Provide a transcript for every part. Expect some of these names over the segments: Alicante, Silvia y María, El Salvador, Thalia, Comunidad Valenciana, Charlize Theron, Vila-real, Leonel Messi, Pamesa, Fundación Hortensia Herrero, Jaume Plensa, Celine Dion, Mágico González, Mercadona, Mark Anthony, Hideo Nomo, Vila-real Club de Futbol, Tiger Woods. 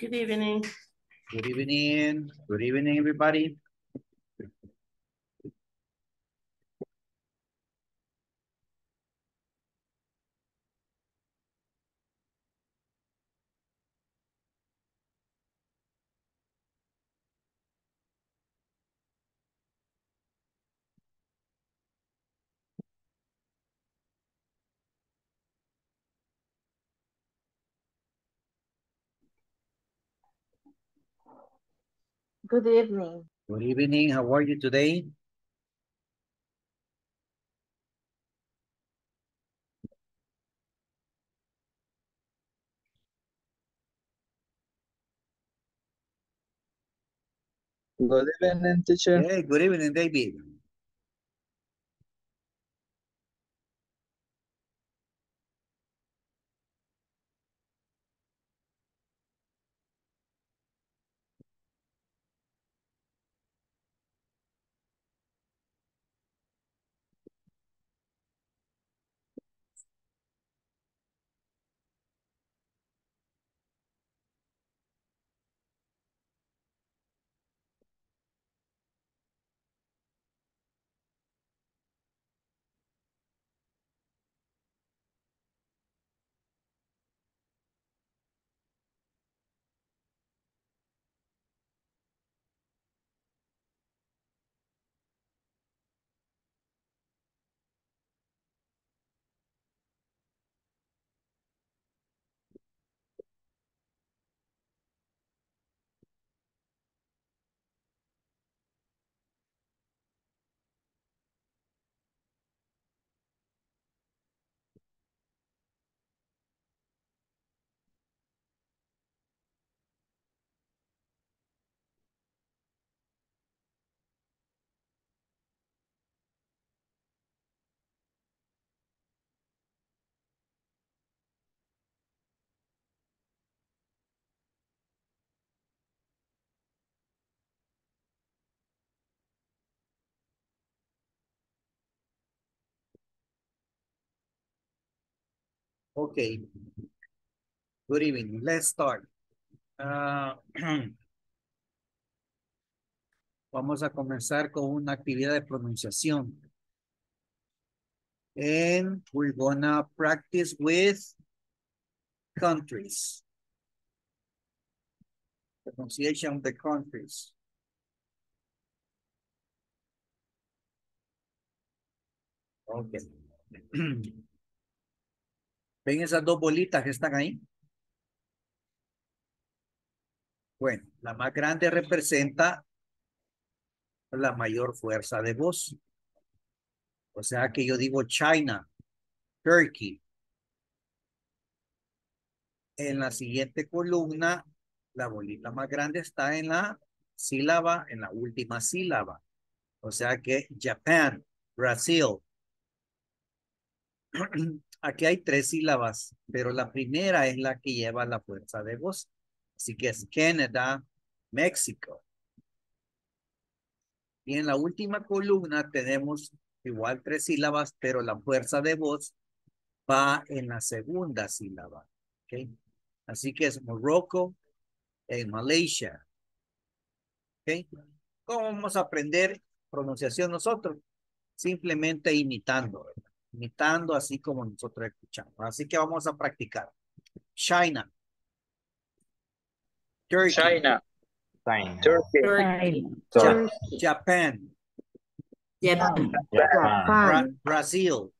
Good evening. Good evening. Good evening, everybody. Good evening. Good evening. How are you today? Good evening, teacher. Hey, good evening, David. Okay, good evening. Let's start. Vamos a comenzar con una actividad de pronunciación. And we're gonna practice with countries. Pronunciation of the countries. Okay. ¿Ven esas dos bolitas que están ahí? Bueno, la más grande representa la mayor fuerza de voz. O sea que yo digo China, Turkey. En la siguiente columna, la bolita más grande está en la sílaba, en la última sílaba. O sea que Japan, Brasil. Aquí hay tres sílabas, pero la primera es la que lleva la fuerza de voz. Así que es Canadá, México. Y en la última columna tenemos igual tres sílabas, pero la fuerza de voz va en la segunda sílaba. ¿Okay? Así que es Morocco en Malaysia. ¿Okay? ¿Cómo vamos a aprender pronunciación nosotros? Simplemente imitando, ¿verdad? Imitando así como nosotros escuchamos. Así que vamos a practicar. China. Turkey. China. China. Turkey. Turkey. Turkey. Japan. Japan. Japan. Brazil.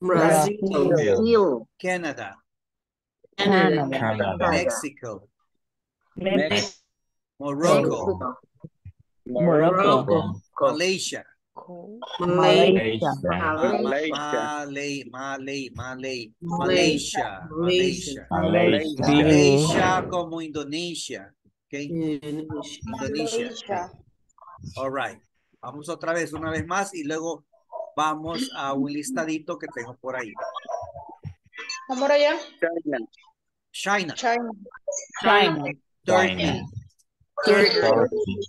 Brazil. Brazil. Canada. Canada. Canada. Mexico. Mexico. Morocco. Morocco. Malaysia. Malaysia. Malaysia como Indonesia. Okay. Indonesia. All right. Vamos otra vez, una vez más, y luego vamos a un listadito que tengo por ahí. ¿Vamos allá? China. China. Turkey.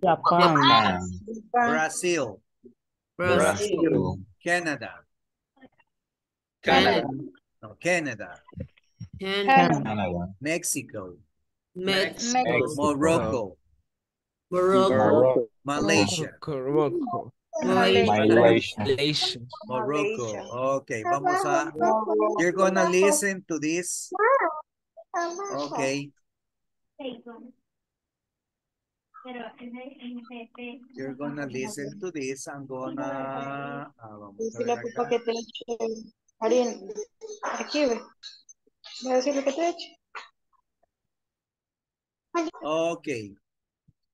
Japan. Brazil. Brazil. Canada. Canada. Canada. Mexico. Mexico. Morocco. Morocco. Malaysia. Morocco. Malaysia. Morocco. Okay, vamos a... You're gonna listen to this. Okay. You're gonna listen to this. I'm gonna... vamos a ver acá. Ariel, aquí ve. Voy a decir lo que te he hecho. Okay.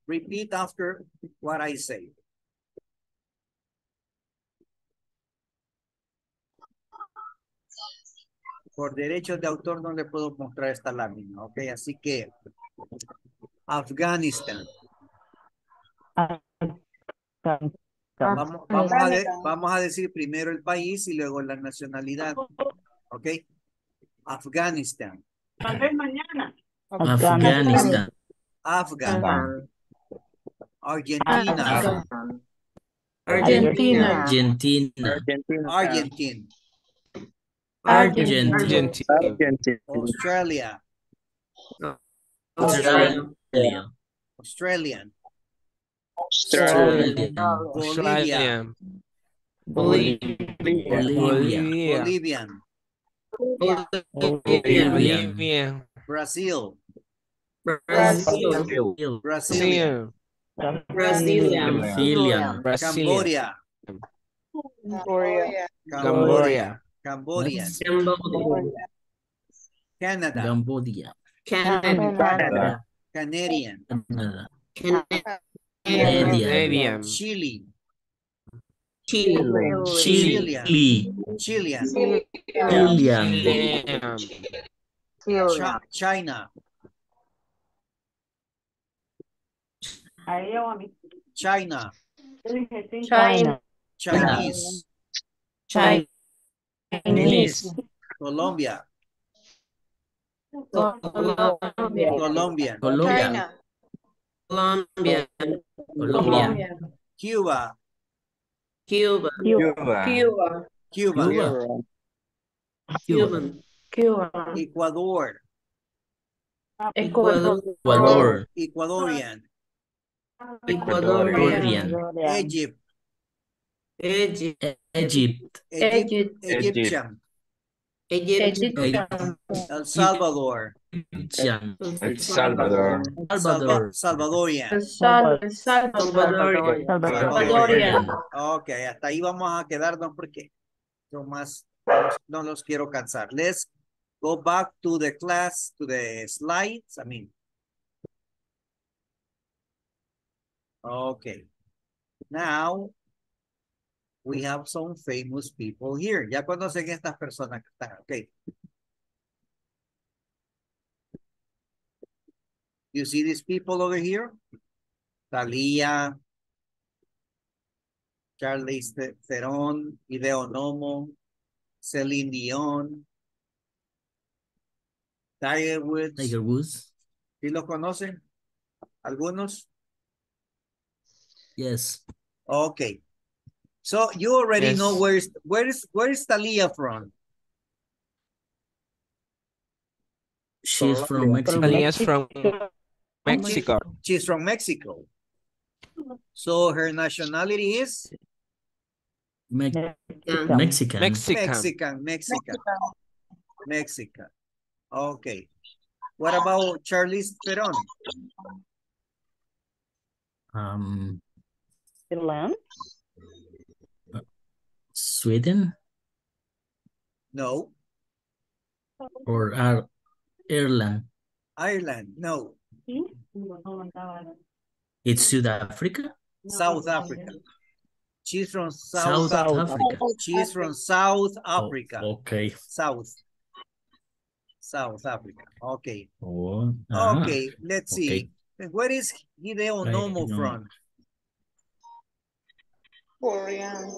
Repeat after what I say. Por derechos de autor no le puedo mostrar esta lámina, ok, así que Afganistán. Vamos a decir primero el país y luego la nacionalidad, ok. Afganistán. Tal vez mañana. Afganistán. Afgan. Argentina. Argentina. Argentina. Argentina. Argentina. Australia. Australia. Australian. Australian. Bolivia. Bolivia. Bolivian. Bolivia. Brazil. Brazil. Brazil. Brazilian. Cambodia. Cambodia. Cambodia. Cambodia. Canada. Cambodia. Canada. Canadian. Canadian. Chile. Chile. Chile. Chile. Chile. China. China. China. Chinese. Chinese. Colombia. Colombia. Colombia. Colombia. Colombia. Cuba. Cuba. Cuba. Cuba. Cuba. Cuba. Cuba. Ecuador. Ecuador. Ecuadorian. Ecuadorian. Egypt. Egypt. Egypt. Egyptian. Egyptian. El Salvador. El Salvador. Salvadorian. Salvadorian. Ok, hasta ahí vamos a quedarnos porque no más, no los quiero cansar. Let's go back to the class, to the slides. I mean. Okay. Now, we have some famous people here. Ya conocen estas personas que están, okay. You see these people over here? Thalia, Charlize Theron, Hideo Nomo, Celine Dion, Tiger Woods. Tiger Woods. ¿Sí los conocen? ¿Algunos? Yes. Okay. So you already know where is Thalia from? She's from Mexico. Thalia's from Mexico. She's from Mexico. So her nationality is Mexican. Okay. What about Charlize Theron? Sweden? No. Or Ireland? Ireland, no. It's South Africa? South Africa. She's from South Africa. She's from South Africa. Oh, okay. South Africa. Okay. Oh, okay, let's see. Okay. Where is Hideo Nomo from? Korean.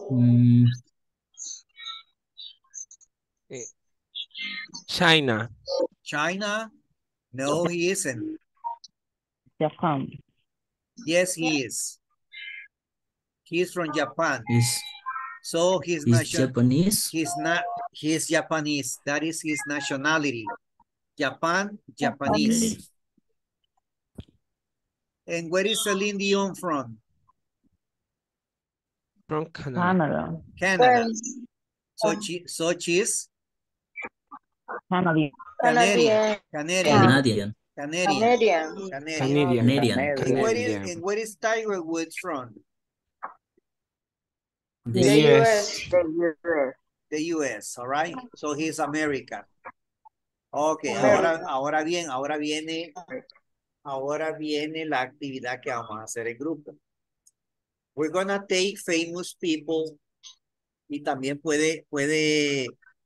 China. China? No, he isn't. Japan. Yes, he is. He's from Japan. He's, so he's Japanese. He's Japanese. That is his nationality. Japan, Japanese. And where is Celine Dion from? From Canada. Canada. So she is? Canadian. Canadian. Canadian. Canadian. Canadian. And where is Tiger Woods from? The US. The US, all right? So he's American. Okay, ahora viene la actividad que vamos a hacer en grupo. We're gonna take famous people y también puede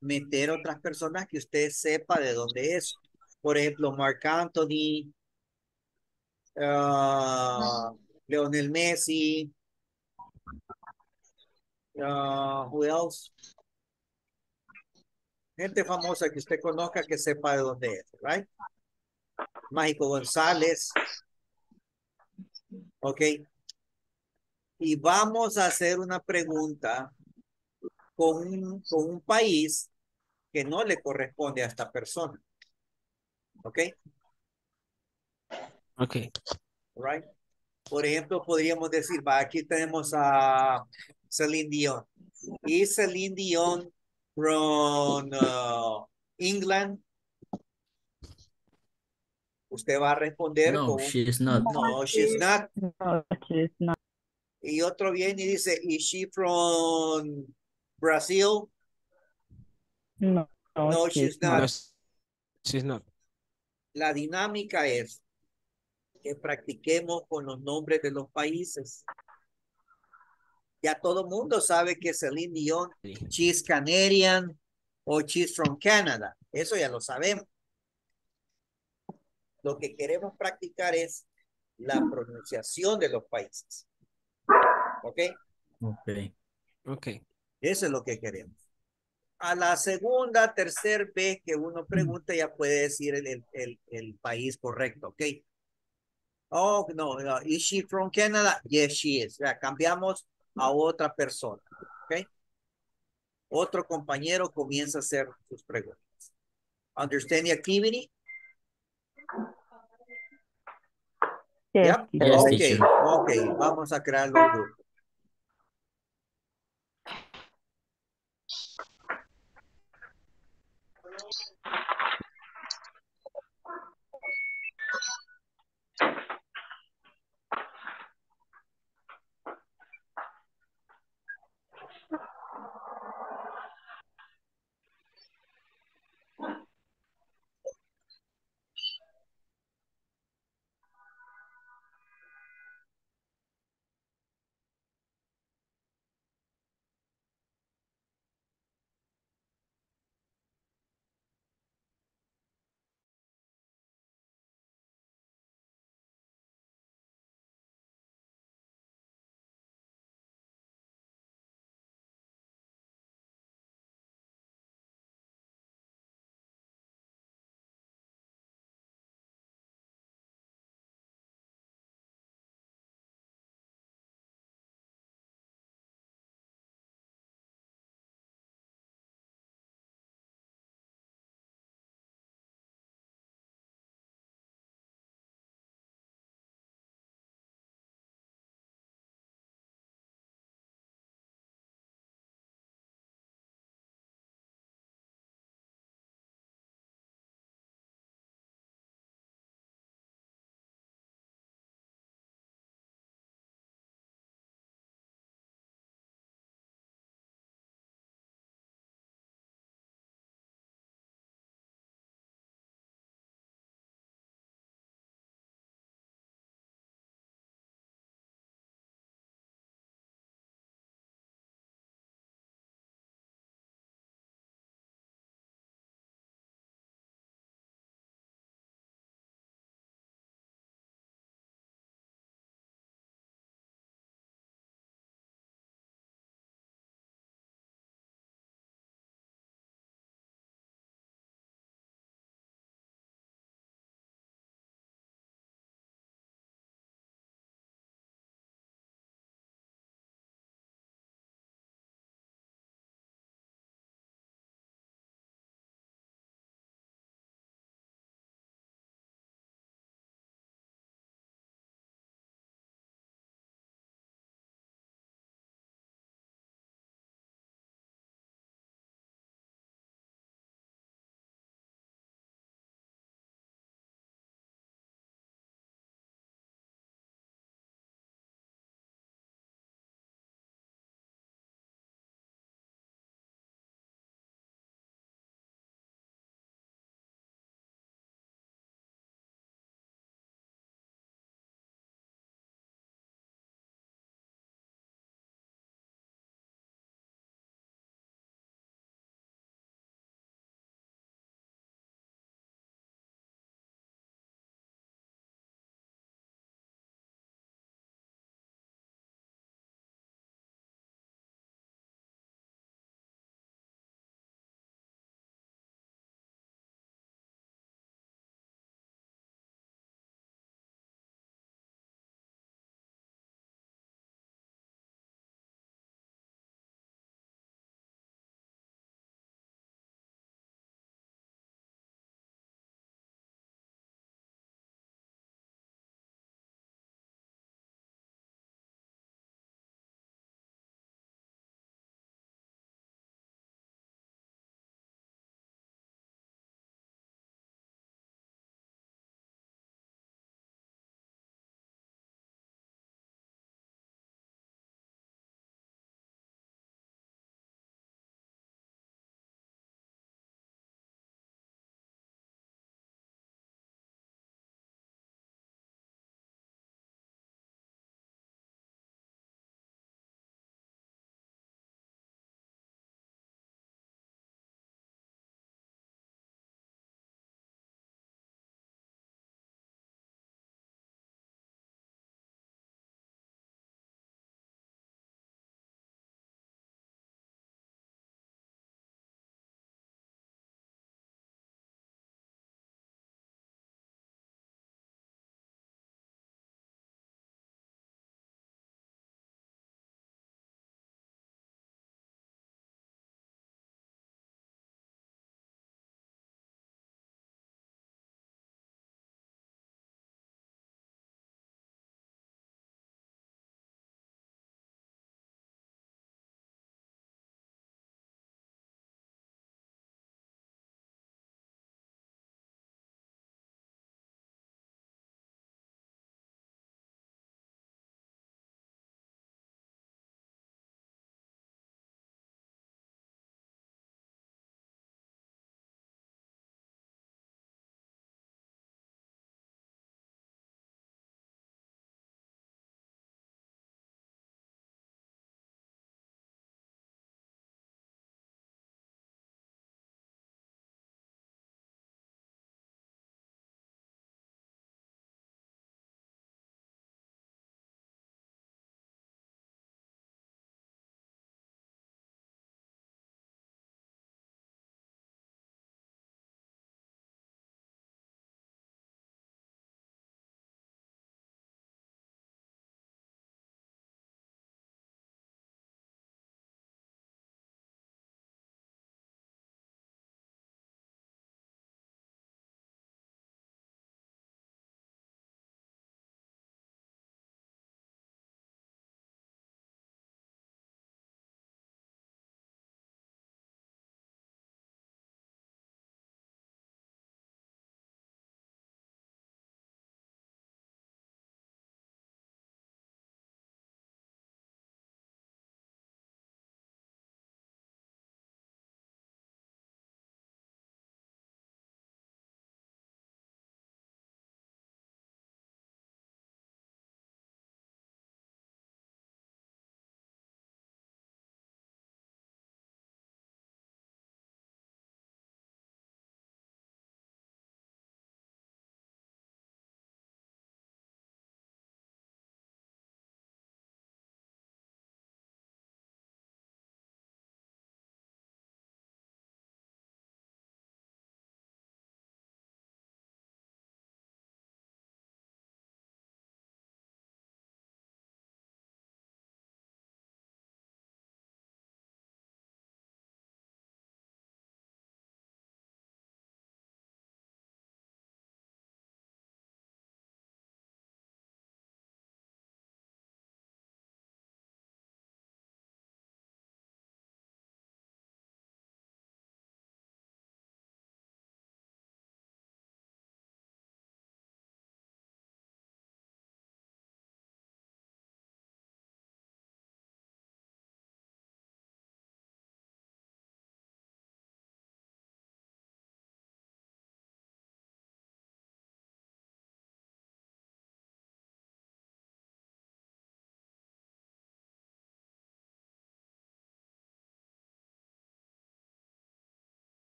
meter otras personas que usted sepa de dónde es. Por ejemplo, Mark Anthony, Leonel Messi, who else? Gente famosa que usted conozca que sepa de dónde es, right? Mágico González. Ok. Y vamos a hacer una pregunta con un país que no le corresponde a esta persona. Ok. Ok. Right. Por ejemplo, podríamos decir, va, aquí tenemos a Celine Dion. Y Celine Dion from England. Usted va a responder no, con... she's not. No, she's not. No, she's not. Y otro viene y dice, is she from Brazil? No, no, no she's not. Not. She's not. La dinámica es que practiquemos con los nombres de los países. Ya todo el mundo sabe que Celine Dion, she's Canadian o she's from Canada. Eso ya lo sabemos. Lo que queremos practicar es la pronunciación de los países. ¿Ok? Ok. Ok. Eso es lo que queremos. A la segunda, tercera vez que uno pregunta ya puede decir el país correcto. ¿Ok? Oh, no. ¿Is she from Canada? Yes, she is. O sea, cambiamos a otra persona. ¿Ok? Otro compañero comienza a hacer sus preguntas. Understand the activity? Yes. Yep. Yes, okay. Okay. Vamos a crear los grupos.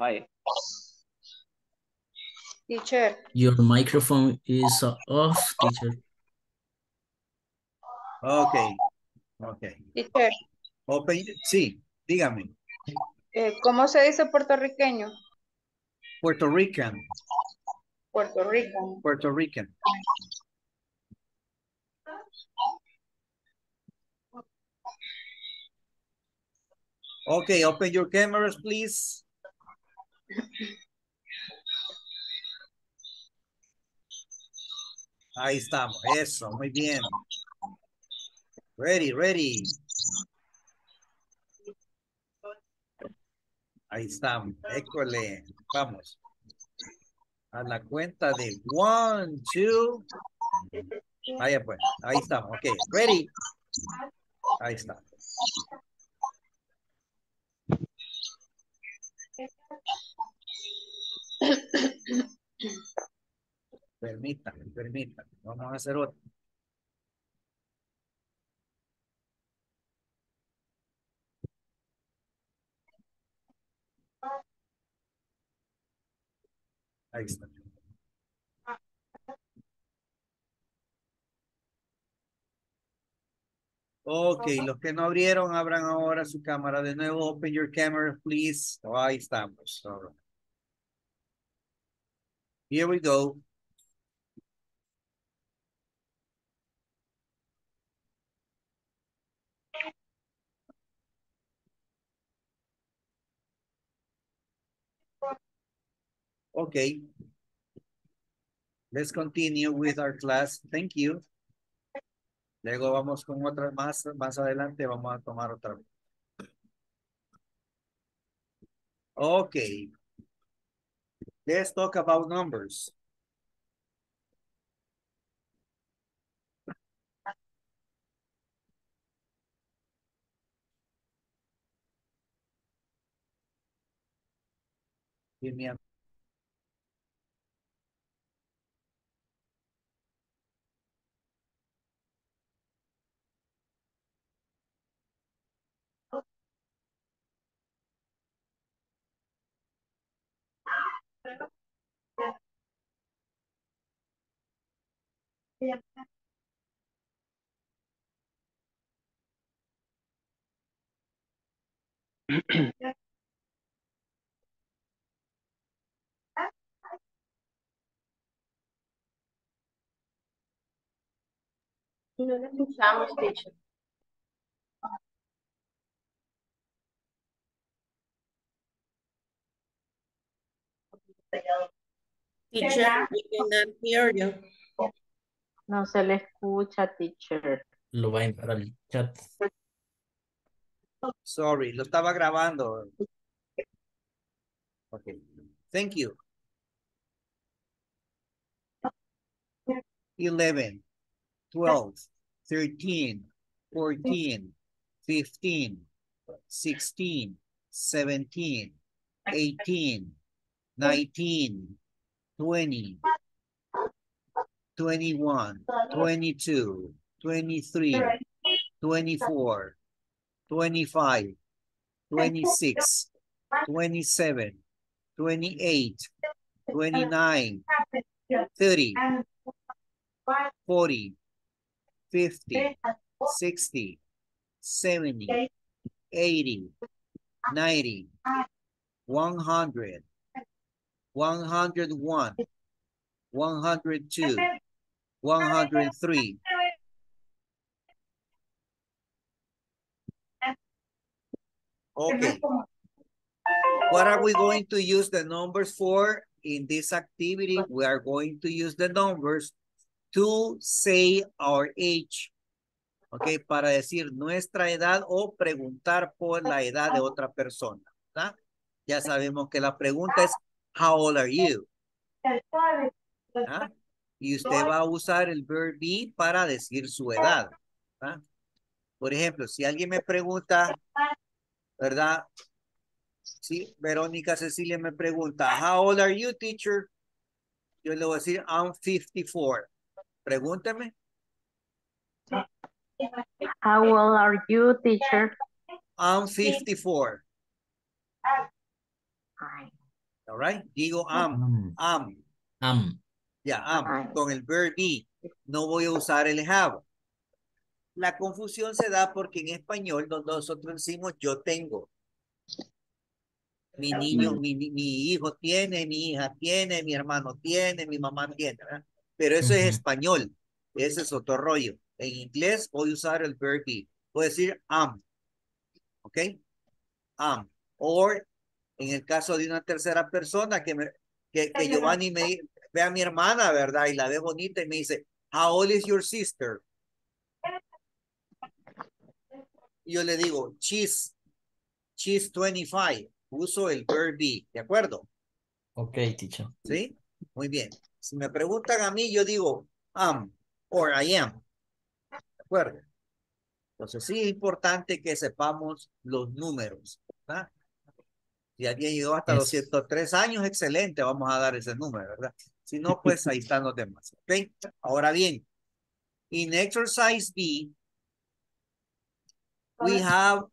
Hi. Teacher. Your microphone is off, teacher. Okay. Okay. Teacher. Open. Sí, dígame. ¿Cómo se dice puertorriqueño? Puerto Rican. Puerto Rican. Puerto Rican. Okay, open your cameras, please. Ahí estamos, eso, muy bien. Ready, ready. Ahí estamos, école, vamos. A la cuenta de 1, 2. Ahí pues, ahí estamos, ok, ready. Ahí está. Permítame, vamos a hacer otra. Ahí está. Ok, los que no abrieron, abran ahora su cámara de nuevo. Open your camera, please. Oh, ahí estamos. All right. Here we go. Okay. Let's continue with our class. Thank you. Luego vamos con otras más adelante vamos a tomar otra vez. Okay. Let's talk about numbers. Give me a No le escuchamos, teacher. Teacher, we cannot hear you. No se le escucha, teacher. Lo va a entrar al chat. Sorry, lo estaba grabando. Ok, thank you. 11, 12, 13, 14, 15, 16, 17, 18, 19, 20, 21, 22, 23, 24, 25, 26, 27, 28, 29, 30, 40, 50, 60, 70, 80, 90, 100, 101, 102, 103. Okay. What are we going to use the numbers for? In this activity, we are going to use the numbers to say our age. Okay, para decir nuestra edad o preguntar por la edad de otra persona. ¿Verdad? Ya sabemos que la pregunta es, how old are you? ¿Ah? Y usted va a usar el verb be para decir su edad. ¿Ah? Por ejemplo, si alguien me pregunta, ¿verdad? Sí, Verónica Cecilia me pregunta, how old are you, teacher? Yo le voy a decir, I'm 54. Pregúntame. How old are you, teacher? I'm 54. All right. Digo am. Ya, am. Con el verb be. No voy a usar el have. La confusión se da porque en español nosotros decimos yo tengo. Mi niño, mi hijo tiene, mi hija tiene, mi hermano tiene, mi mamá tiene, ¿verdad? Pero eso es español. Ese es otro rollo. En inglés voy a usar el verb be. Voy a decir am. ¿Ok? Am. O en el caso de una tercera persona que Giovanni me ve a mi hermana, ¿verdad? Y la ve bonita y me dice, how old is your sister? Y yo le digo, she's 25. Uso el verb be, ¿de acuerdo? Ok, teacher. ¿Sí? Muy bien. Si me preguntan a mí, yo digo am or I am. ¿De acuerdo? Entonces sí es importante que sepamos los números, ¿verdad? Si alguien llegó hasta los 103 años, excelente, vamos a dar ese número, ¿verdad? Si no, pues ahí están los demás. ¿Ok? Ahora bien, in exercise B, we have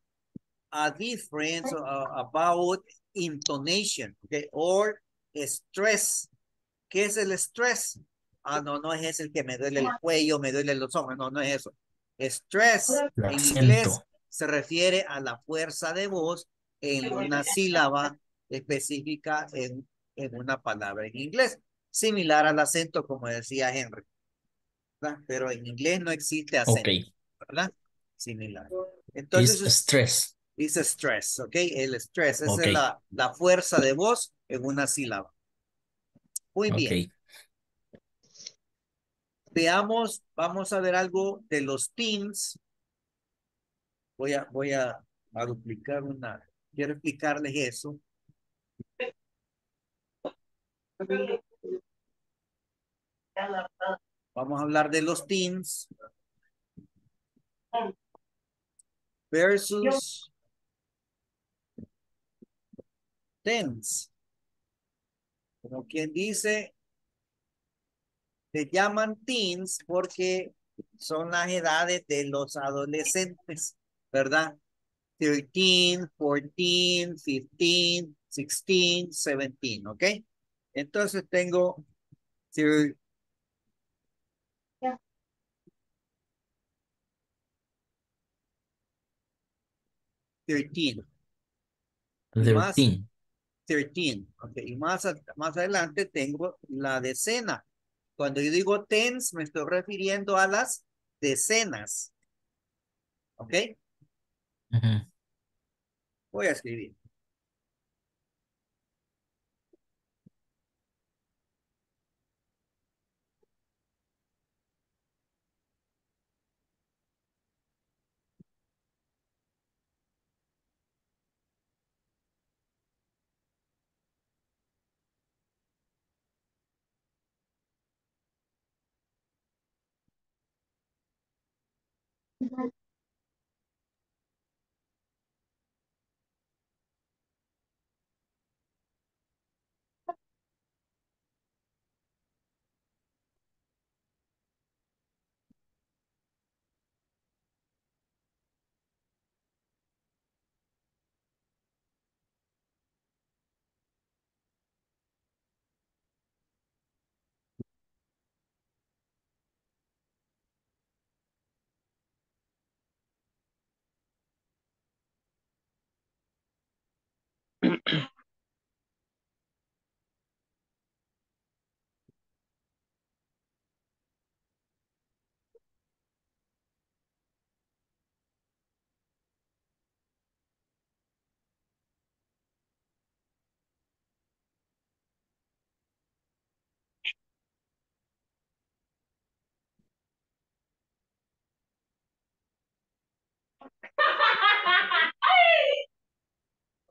a difference about intonation, okay, or stress. ¿Qué es el stress? Ah, no, no es ese el que me duele el cuello, me duele los ojos, no, no es eso. Stress en inglés se refiere a la fuerza de voz en una sílaba específica en una palabra en inglés, similar al acento, como decía Henry, ¿verdad? Pero en inglés no existe acento, ¿verdad? Similar. Entonces, it's stress. It's stress, ¿ok? El stress, esa es la fuerza de voz en una sílaba. Muy bien. Veamos, vamos a ver algo de los teams. Voy a duplicar una. Quiero explicarles eso. Vamos a hablar de los teams. Versus tense. Como quien dice, se llaman teens porque son las edades de los adolescentes, ¿verdad? 13, 14, 15, 16, 17, ¿ok? Entonces tengo 13. 13, okay. Y más adelante tengo la decena. Cuando yo digo tens, me estoy refiriendo a las decenas. ¿Ok? Voy a escribir.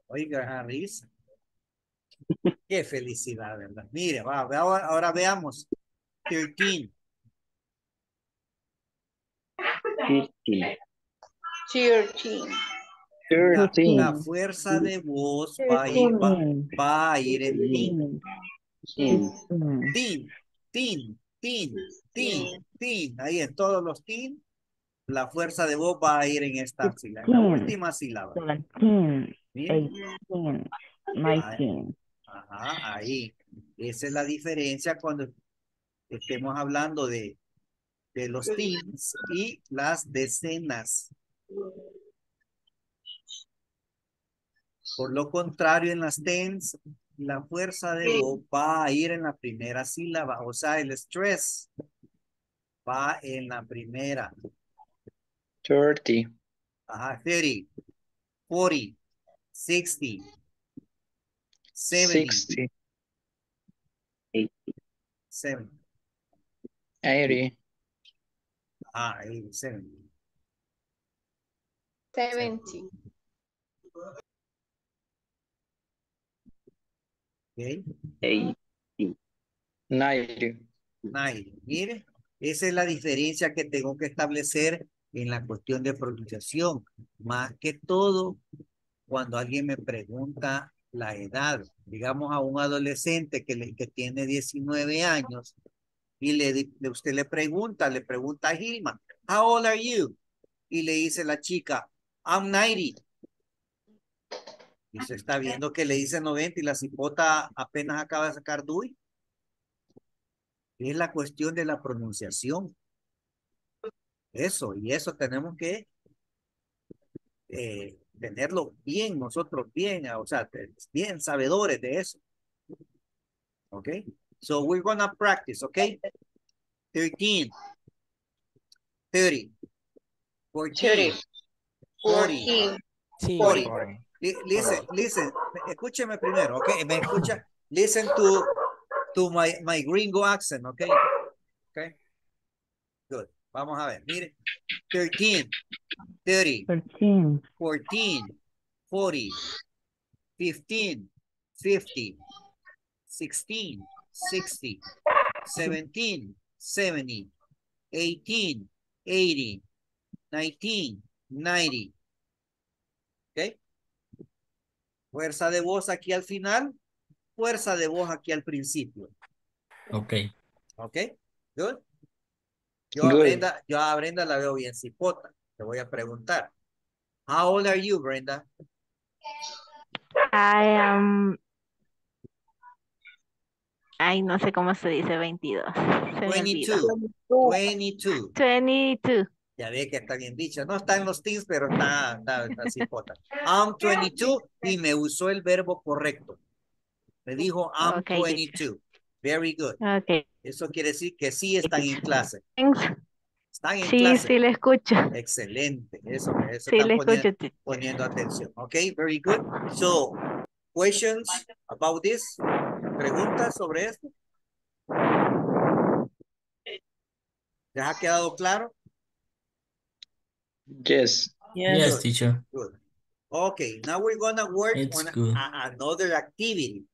Oiga, risa. Qué felicidad, ¿verdad? Mire, ahora veamos. 13. 13. 13. La fuerza de voz va a ir en tin. Tin, tin, tin, tin, tin. Ahí en todos los tin, la fuerza de voz va a ir en esta sílaba, en la última sílaba. Ajá, ahí. Esa es la diferencia cuando estemos hablando de los tins y las decenas. Por lo contrario, en las tens, la fuerza de voz va a ir en la primera sílaba. O sea, el stress va en la primera. 30. Ajá, 30. 40. 60. 70. 60. 70. 80. Ah, 70. 70. Okay. 80. 90. 90. Mire, esa es la diferencia que tengo que establecer en la cuestión de pronunciación. Más que todo, cuando alguien me pregunta la edad, digamos a un adolescente que tiene 19 años y usted le pregunta a Gilma, how old are you? Y le dice la chica, I'm 90. Y se está viendo que le dice 90 y la cipota apenas acaba de sacar DUI. Es la cuestión de la pronunciación. Eso, y eso tenemos que tenerlo bien, nosotros bien, o sea, bien sabedores de eso. Okay, so we're gonna practice, okay? 13, 30, 14, 40, 40. Listen, escúcheme primero, okay? Me escucha, listen to my gringo accent, okay? Okay, good. Vamos a ver, mire, 13, 30, 13. 14, 40, 15, 50, 16, 60, 17, 70, 18, 80, 19, 90. ¿Ok? Fuerza de voz aquí al final, fuerza de voz aquí al principio. Ok. Ok, good. Yo a Brenda la veo bien cipota. Te voy a preguntar. How old are you, Brenda? Ay, no sé cómo se dice 22. 22. Ya ve que está bien dicho. No está en los teens, pero está cipota. I'm 22 y me usó el verbo correcto. Me dijo I'm 22. Very good. Okay. Eso quiere decir que sí están en clase. Están en clase. Sí, sí le escucho. Excelente. Eso sí, le escucho. Poniendo atención. Okay, very good. So, questions about this? ¿Preguntas sobre esto? ¿Les ha quedado claro? Yes. Yes, teacher. Good. Okay, now we're gonna work on another activity.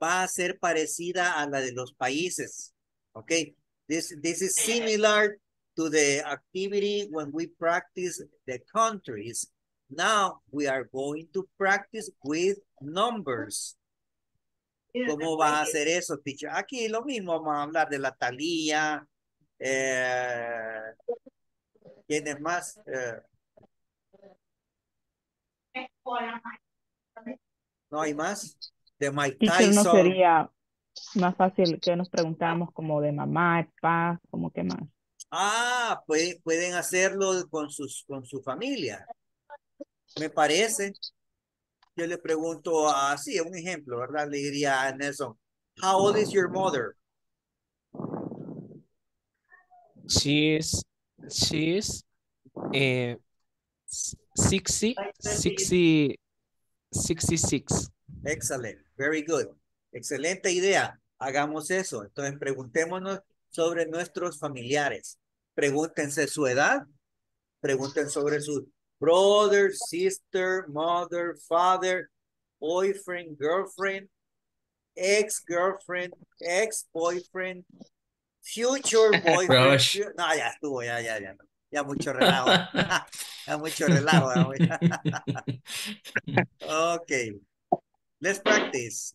Va a ser parecida a la de los países. Okay? This is similar to the activity when we practice the countries. Now we are going to practice with numbers. ¿Cómo va a hacer eso, teacher? Aquí lo mismo, vamos a hablar de la Thalia. ¿Quién es más? ¿No hay más? De Mike Tyson. ¿No sería más fácil que nos preguntáramos como de mamá, papá, como qué más? Ah, pues pueden hacerlo con su familia. Me parece. Yo le pregunto así, un ejemplo, ¿verdad? Le diría a Nelson, how old is your mother? She is 66. Excelente, very good. Excelente idea. Hagamos eso. Entonces preguntémonos sobre nuestros familiares. Pregúntense su edad. Pregunten sobre su brother, sister, mother, father, boyfriend, girlfriend, ex-girlfriend, ex-boyfriend, future boyfriend. No, ya estuvo, ya. Ya mucho relajo. Ya mucho relajo. Okay. Let's practice.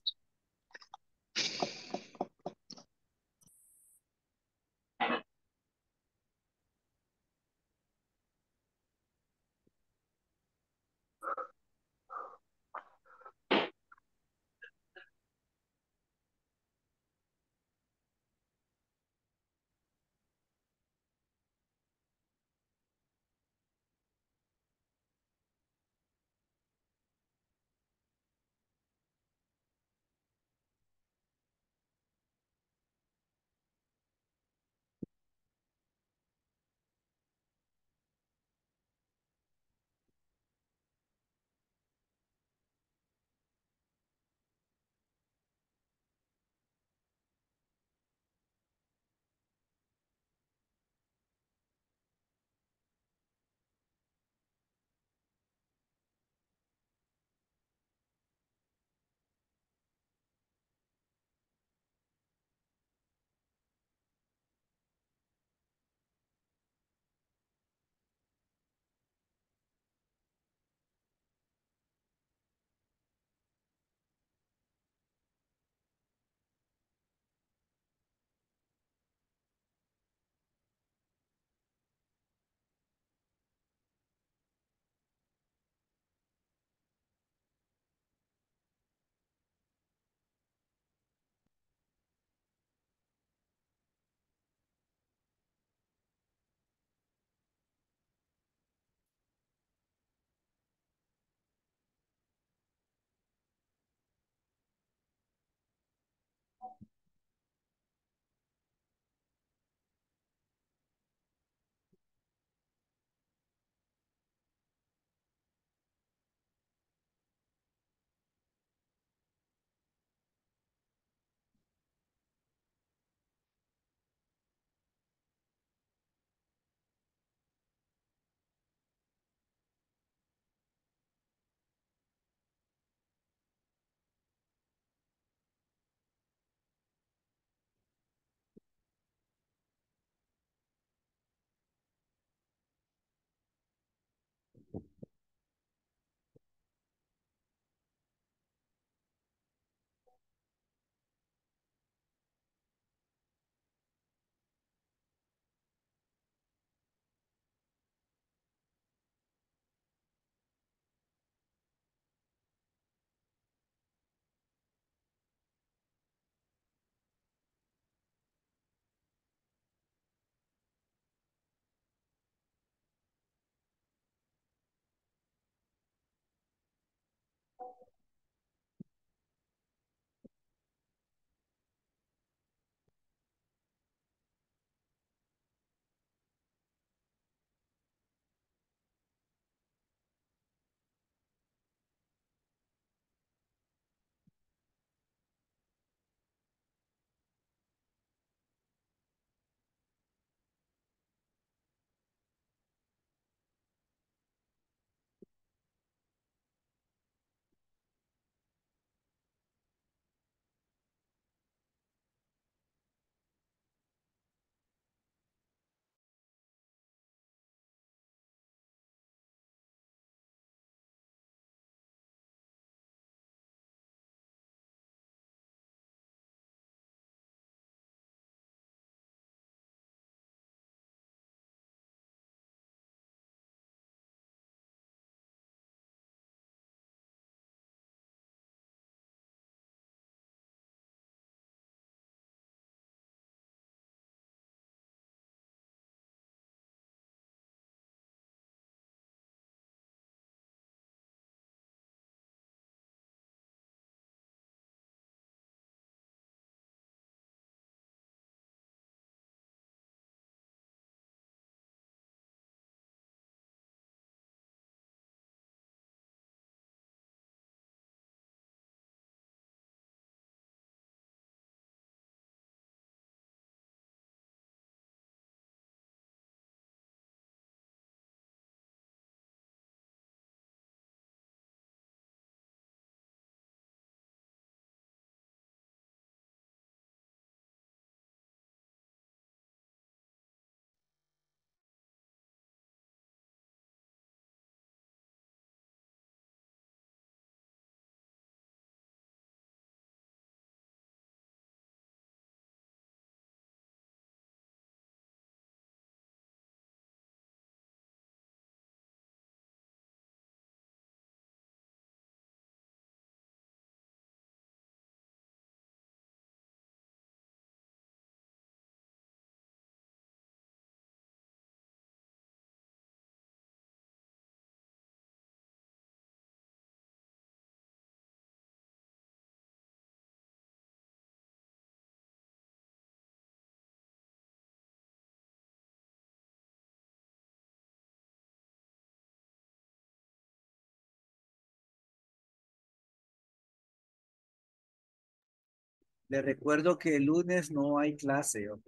Le recuerdo que el lunes no hay clase, ¿ok?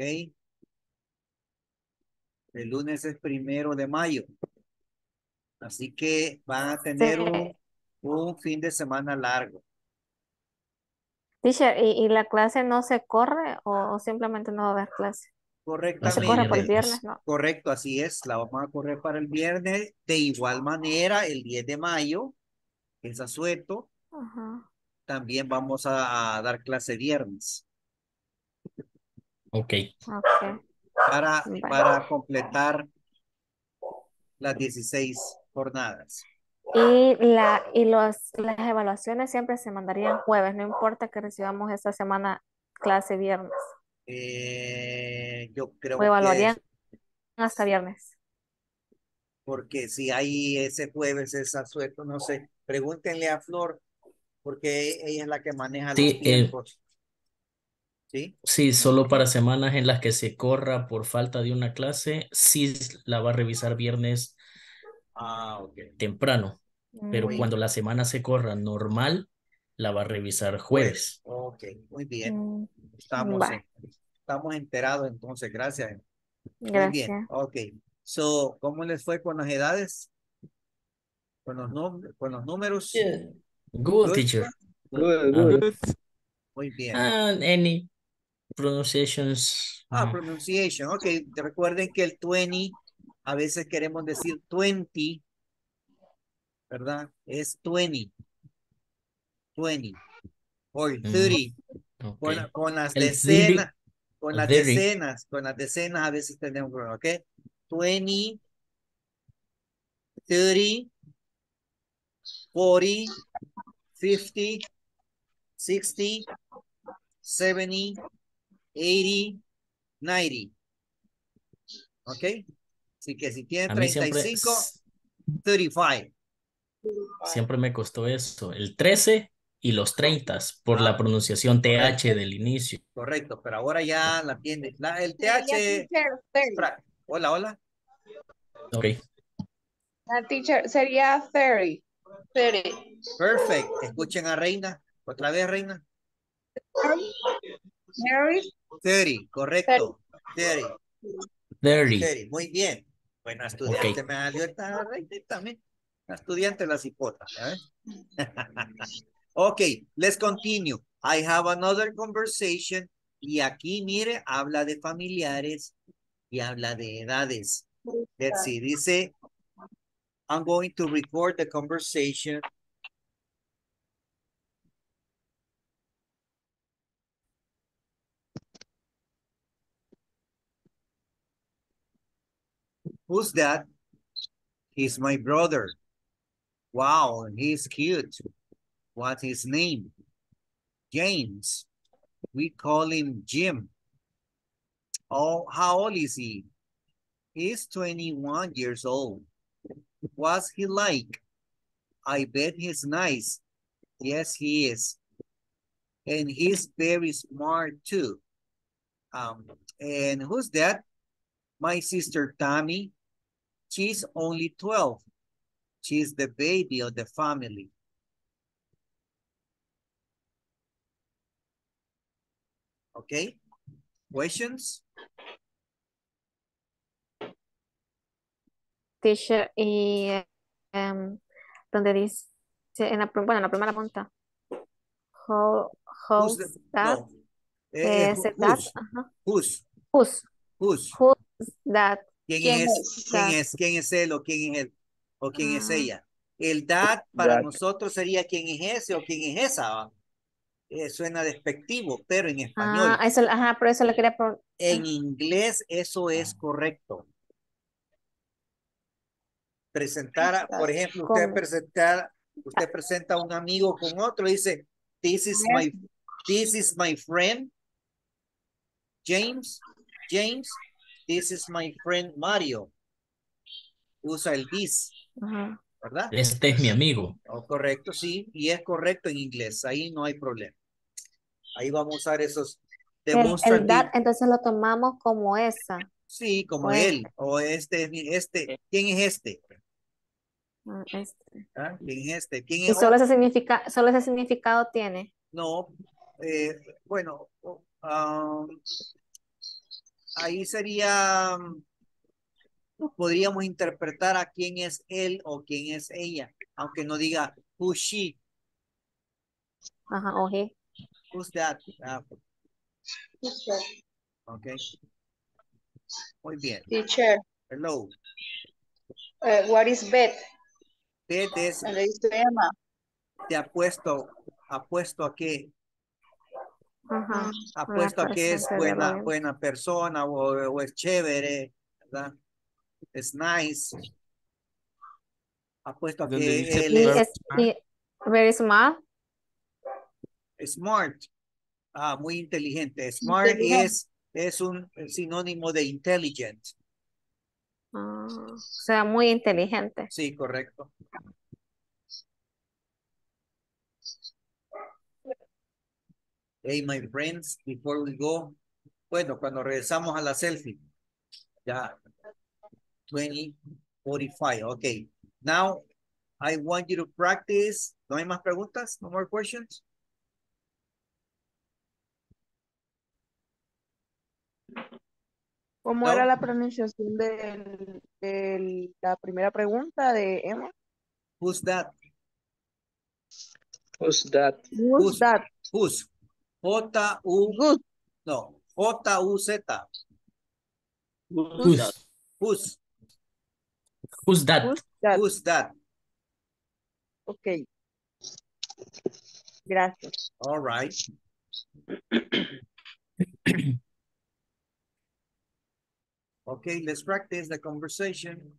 El lunes es 1 de mayo. Así que van a tener un fin de semana largo. Teacher, ¿y la clase no se corre o simplemente no va a haber clase? Correctamente. No se corre por el viernes, ¿no? Correcto, así es. La vamos a correr para el viernes. De igual manera, el 10 de mayo, que es asueto, también vamos a dar clase viernes. Ok. Para completar las 16 jornadas. Y las evaluaciones siempre se mandarían jueves, no importa que recibamos esta semana clase viernes. Yo creo que evaluarían hasta viernes. Porque si hay ese jueves, es asueto, no sé. Pregúntenle a Flor, porque ella es la que maneja los tiempos. ¿Sí? Sí, solo para semanas en las que se corra por falta de una clase, sí la va a revisar viernes temprano. Pero cuando la semana se corra normal, la va a revisar jueves. Ok, muy bien. Estamos enterados entonces, gracias. Muy bien, ok. So, ¿cómo les fue con las edades? Con los números. Yeah. Good, teacher. Good. Muy bien. And any pronunciations. Pronunciation. Ok, recuerden que el 20, a veces queremos decir 20, ¿verdad? Es 20. O 30. Okay. Con las decenas. Con las decenas a veces tenemos problemas, ¿ok? 20, 30, 40, 50, 60, 70, 80, 90. ¿Ok? Así que si tiene 35, 35. Siempre me costó esto. El 13 y los 30 por la pronunciación TH del inicio. Correcto, pero ahora ya la entiendes. El TH... Hola. Ok. La teacher sería 30. Perfecto. Escuchen a Reina. Otra vez, Reina. 30, correcto. 30. Muy bien. Bueno, estudiante me salió esta Reina también. La estudiante las hipotas. Ok, let's continue. I have another conversation. Y aquí, mire, habla de familiares y habla de edades. Let's see, dice, I'm going to record the conversation. Who's that? He's my brother. Wow, he's cute. What's his name? James. We call him Jim. Oh, how old is he? He's 21 years old. What's he like? I bet he's nice. Yes, he is. And he's very smart too. And who's that? My sister Tammy. She's only 12. She's the baby of the family. Okay, questions? Teacher, y donde dice, en la primera pregunta, how's that? No. Who's that? ¿Quién es él o quién es ella? El that para nosotros sería quién es ese o quién es esa. Suena despectivo, pero en español. Por eso lo quería preguntar. En inglés eso es correcto. Presentar, por ejemplo, usted presenta a un amigo con otro, dice, this is my friend James, this is my friend Mario. Usa el this, ¿verdad? Este es mi amigo. Oh, correcto, sí, y es correcto en inglés, ahí no hay problema. Ahí vamos a usar esos demonstrativos. El that, entonces lo tomamos como esa. Sí, como él. O este. ¿Quién es este? ¿Quién es este? ¿Quién es? ¿Y solo ese significado tiene? No, Bueno, ahí sería, podríamos interpretar a quién es él o quién es ella, aunque no diga who's she. Ajá, o he. Who's that? Okay. Muy bien. Teacher. Hello. What is Beth? Beth es. Le dice Emma. Te apuesto a que. Ajá. Apuesto a que es buena persona o es chévere, ¿verdad? Es nice. Apuesto a que él es. Very smart. Smart. Ah, muy inteligente. Smart es un sinónimo de intelligent. Ah, o sea, muy inteligente. Sí, correcto. Hey, my friends, before we go. Bueno, cuando regresamos a la selfie. Ya. 20:45. Okay. Now, I want you to practice. ¿No hay más preguntas? No more questions? ¿Cómo era la pronunciación de la primera pregunta de Emma? Who's that? Who's that? Who's that? Who's? J-U. No. J-U-Z. Who's? Who's? Who's that? Who's that? Ok. Gracias. All right. Okay, let's practice the conversation.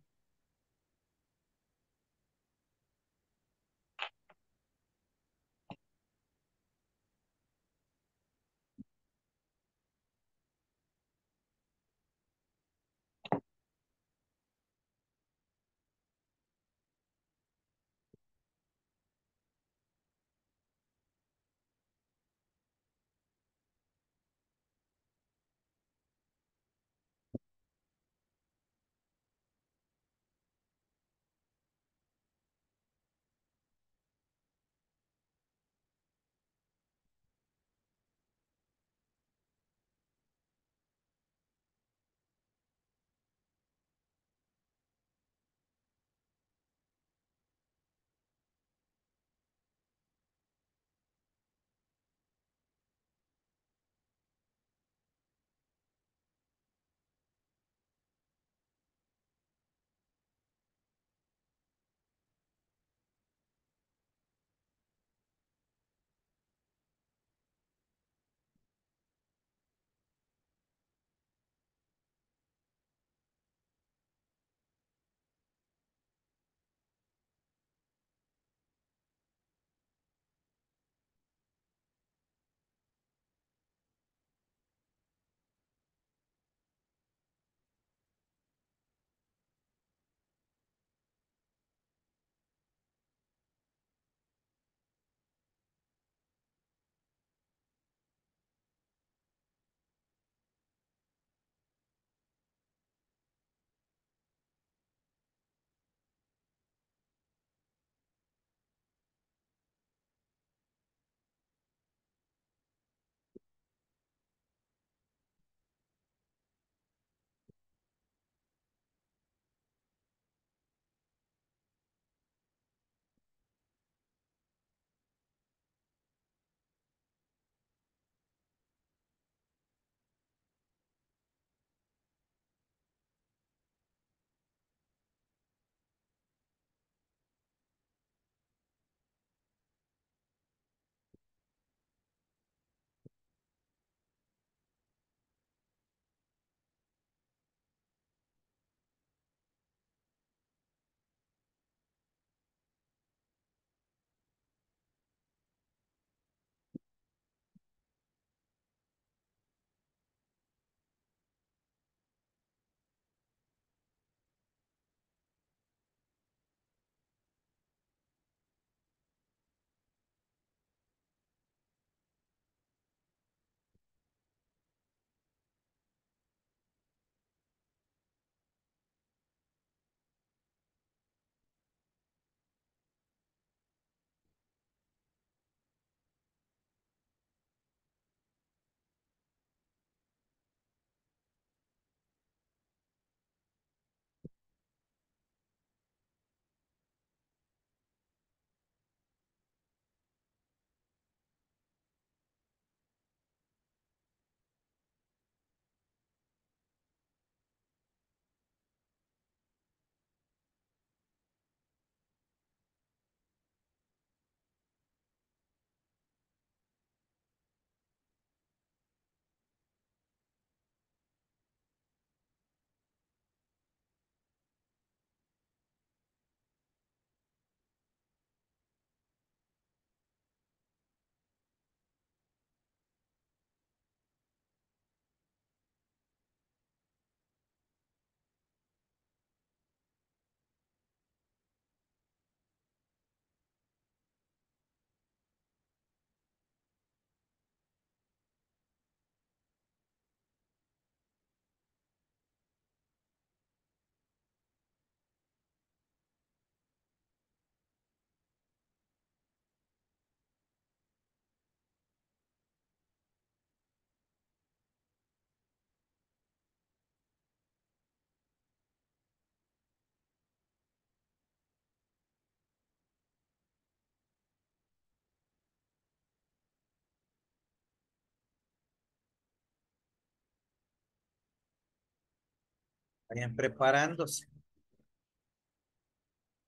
Vayan preparándose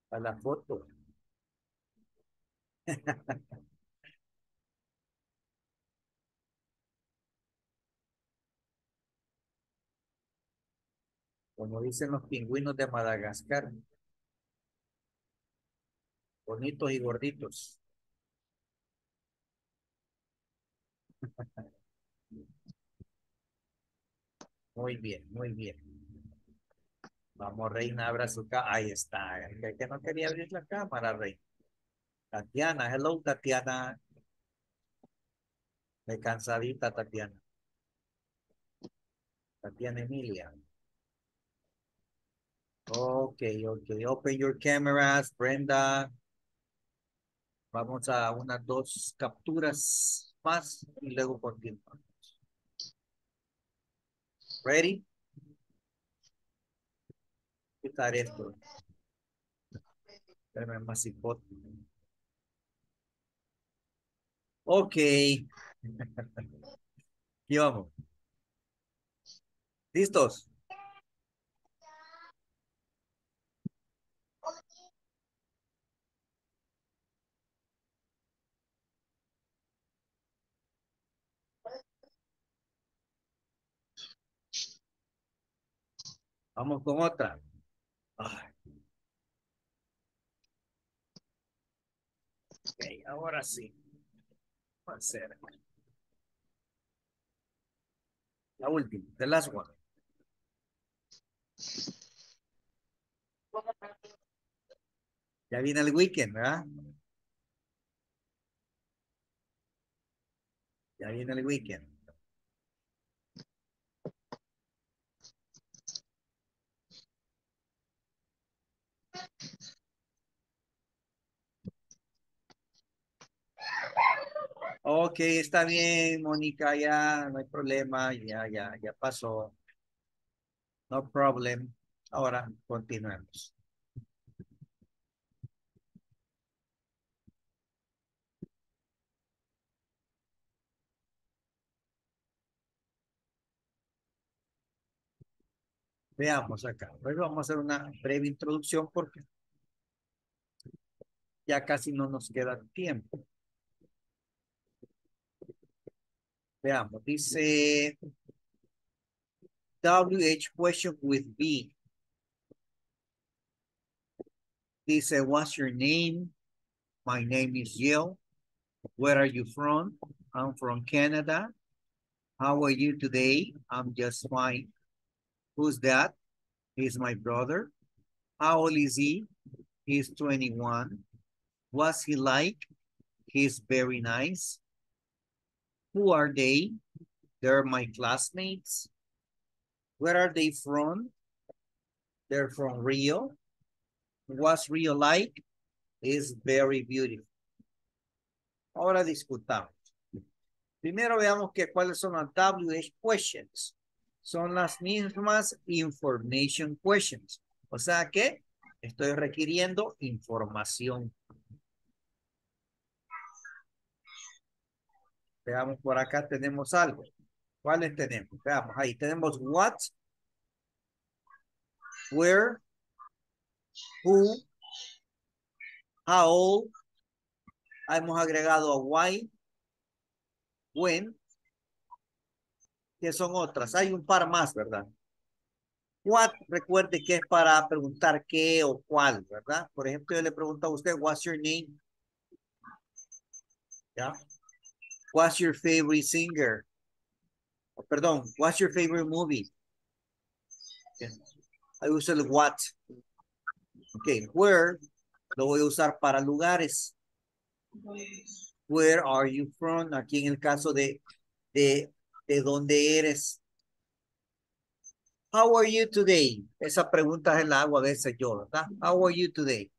a la foto. Como dicen los pingüinos de Madagascar. Bonitos y gorditos. Muy bien, muy bien. Vamos, Reina, abra su cámara. Ahí está. El que no quería abrir la cámara, Reina. Tatiana, hello, Tatiana. De cansadita, Tatiana. Tatiana Emilia. Okay. Open your cameras, Brenda. Vamos a unas dos capturas más y luego continuamos. Ready? Quitar esto. Espérame más hipote. Ok. Y vamos. ¿Listos? Vamos con otra. Ay. Ok, ahora sí. Va a ser la última, the last one. Ya viene el weekend, ¿verdad? Ya viene el weekend. Ok, está bien, Mónica, ya no hay problema, ya pasó. No problem. Ahora continuemos. Veamos acá. Luego vamos a hacer una breve introducción porque ya casi no nos queda tiempo. Veamos, dice WH question with B. Dice, what's your name? My name is Jill. Where are you from? I'm from Canada. How are you today? I'm just fine. Who's that? He's my brother. How old is he? He's 21. What's he like? He's very nice. Who are they? They're my classmates. Where are they from? They're from Rio. What's Rio like? It's very beautiful. Ahora discutamos. Primero veamos que cuáles son las WH questions. Son las mismas information questions. O sea que estoy requiriendo información. Veamos, por acá tenemos algo. ¿Cuáles tenemos? Veamos, ahí tenemos what, where, who, how old. Hemos agregado a why, when, que son otras. Hay un par más, ¿verdad? What, recuerde que es para preguntar qué o cuál, ¿verdad? Por ejemplo, yo le pregunto a usted, what's your name? ¿Ya? What's your favorite singer? Oh, perdón, what's your favorite movie? Okay. I use el what. Okay, where lo voy a usar para lugares. Where are you from? Aquí en el caso de dónde eres. How are you today? Esa pregunta es la hago a veces yo, ¿verdad? How are you today?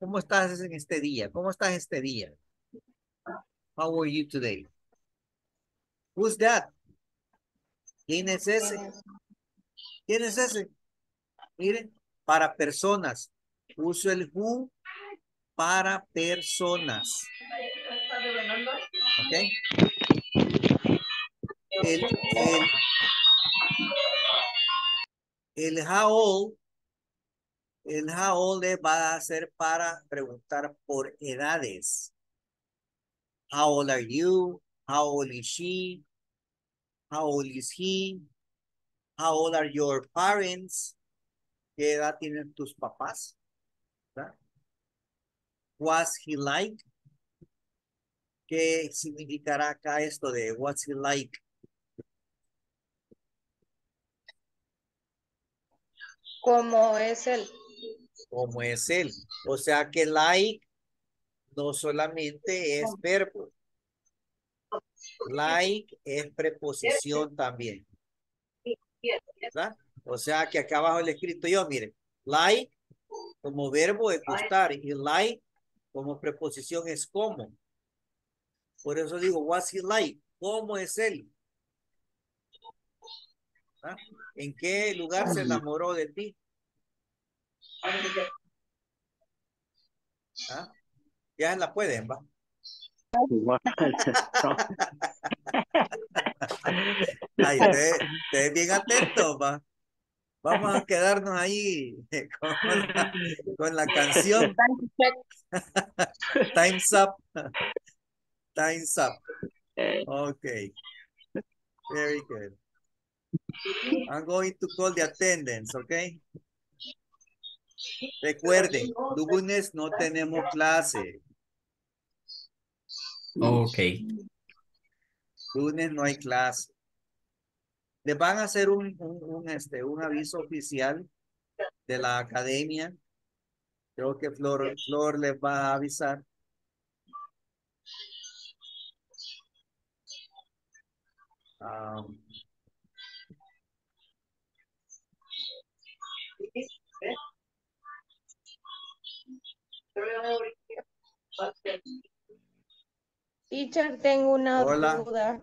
¿Cómo estás en este día? ¿Cómo estás este día? How are you today? Who's that? ¿Quién es ese? ¿Quién es ese? Miren, para personas. Uso el who para personas. ¿Ok? El El how old va a ser para preguntar por edades. How old are you? How old is she? How old is he? How old are your parents? ¿Qué edad tienen tus papás? ¿Verdad? What's he like? ¿Qué significará acá esto de what's he like? ¿Cómo es él? ¿Cómo es él? O sea que like no solamente es verbo. Like es preposición también. ¿Verdad? O sea que acá abajo le he escrito yo, miren. Like como verbo es gustar y like como preposición es como. Por eso digo, what's he like? ¿Cómo es él? ¿Ah? ¿En qué lugar se enamoró de ti? ¿Ah? Ya la pueden, va. Ay, ustedes bien atentos, va. Vamos a quedarnos ahí con la canción. Time's up. Time's up. Okay. Very good. I'm going to call the attendance, okay? Recuerden, lunes no tenemos clase. Okay. Lunes no hay clase. Les van a hacer un aviso oficial de la academia. Creo que Flor les va a avisar. Teacher, tengo una duda.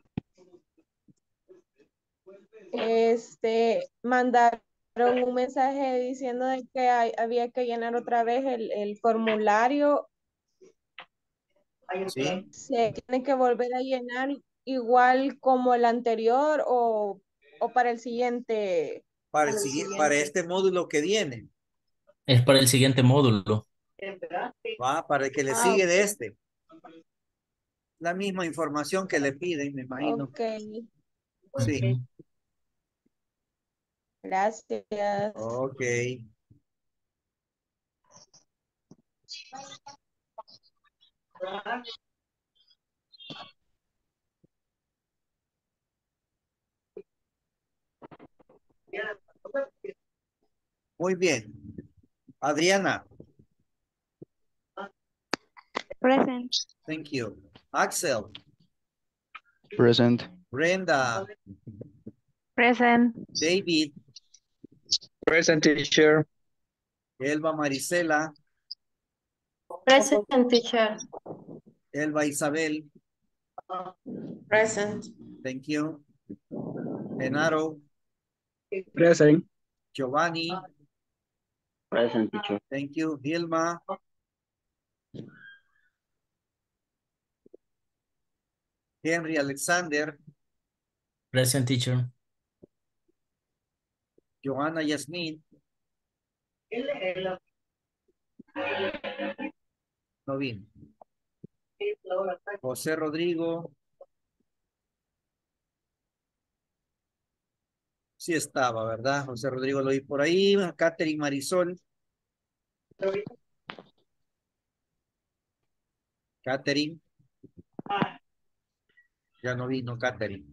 Mandaron un mensaje diciendo de que había que llenar otra vez el formulario. ¿Sí? ¿Se tiene que volver a llenar igual como el anterior o para el siguiente? Para este módulo que viene. Es para el siguiente módulo. Va, para el que le sigue de este. La misma información que le piden, me imagino. Okay. Sí. Okay. Gracias. Ok. Muy bien. Adriana. Present. Thank you. Axel. Present. Brenda. Present. David. Present, teacher. Elba Marisela. Present, teacher. Elba Isabel. Present. Thank you. Genaro. Present. Giovanni. Present, teacher. Thank you. Hilma. Henry Alexander. Present, teacher. Johanna Yasmin. Novin. José Rodrigo. Sí estaba, ¿verdad? José Rodrigo lo vi por ahí. Catherine Marisol. Catherine. Ya no vino Catherine.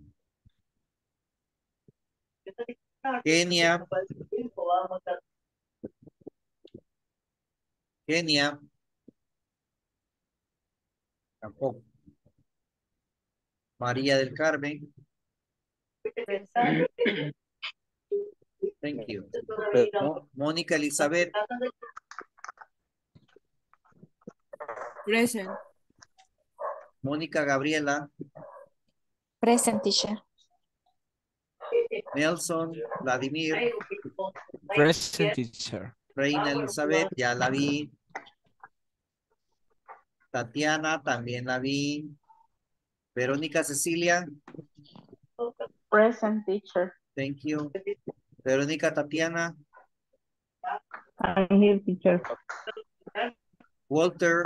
Kenia. Tampoco. María del Carmen. Thank you. Mónica Elizabeth. Present. Mónica Gabriela. Present, teacher. Nelson Vladimir. Present, teacher. Reina Elizabeth, ya la vi. Tatiana, también la vi. Verónica Cecilia. Present, teacher. Thank you. Verónica Tatiana. I'm here, teacher. Walter.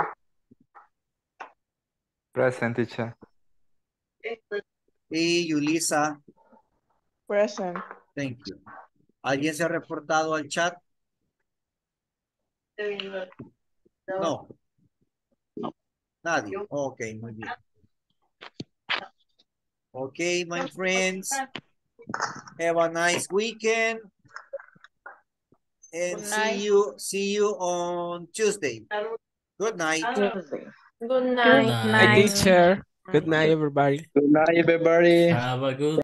Present, teacher. Y Yulisa. Present. Thank you. ¿Alguien se ha reportado al chat? No. Nadie. Ok, muy bien. Ok, my friends. Have a nice weekend. And see you on Tuesday. Good night. Good night, teacher. Good night, everybody. Good night, everybody. Have a good